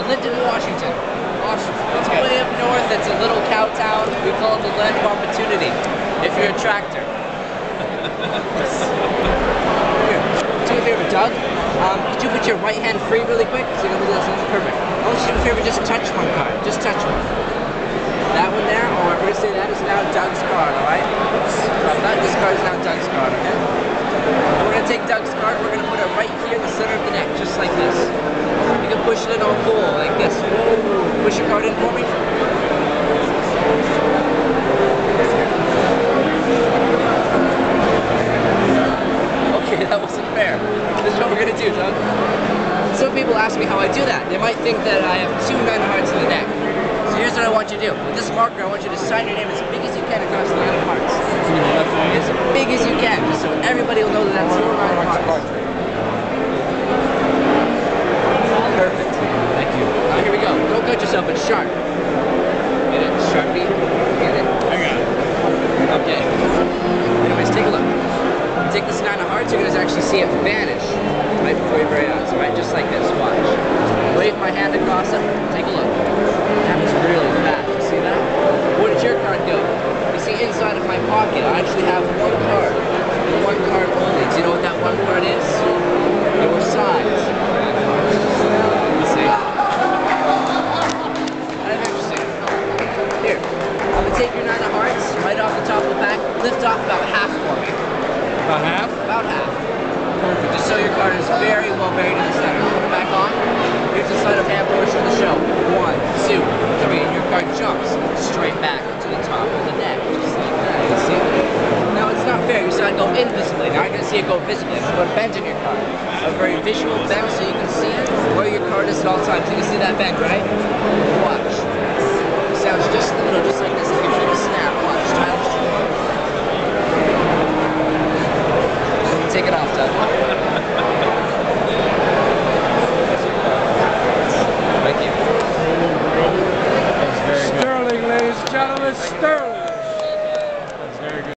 Linden, Washington. It's way up north. It's a little cow town. We call it the land of opportunity if you're a tractor. Do me a favor, Doug. Could you put your right hand free really quick? So you can do this. Perfect. I want you to do me a favor, just touch one card. Just touch one. That one there, or we're going to say that is now Doug's card, alright? This card is now Doug's card, okay? And we're going to take Doug's card, we're going to put it right here in the center of the neck, just like this. You can push it in or pull, like this. Push your card in for me. Okay, that wasn't fair. This is what we're going to do, Doug. Some people ask me how I do that. They might think that I have two 9 hearts in the neck. So here's what I want you to do. With this marker, I want you to sign your name as big as you can across the 9 hearts. As big as you can, just so everybody will know that that's your 9 hearts. Perfect. Thank you. Now here we go. Don't cut yourself, it's sharp. Get it? Sharpie? Get it? I got it. Okay. Anyways, take a look. Take this 9 of hearts, you're going to actually see it vanish right before your very eyes, right? Just like this, watch. Wave my hand across it, take a look. That was really fast, you see that? Where did your card go? You see inside of my pocket, I actually have one card. And one card only. Do you know what that one card is? Your size. You see? Kind of interesting. Here, I'm going to take your 9 of hearts, right off the top of the back, lift off about half for me. About half? About half. Perfect. Just so your card is very well buried in the center. Put it back on. Here's the sleight of hand portion of the show. 1, 2, 3, and your card jumps straight back to the top of the deck. Just like that. You see? Now it's not fair. You saw it go invisibly. Now you're going to see it go visibly. It's going to bend in your card. A very visual bend so you can see it where your card is at all times. You can see that bend, right? Watch. It sounds just a little, just like this. If you're going to snap, watch. Try to take it off, Doug.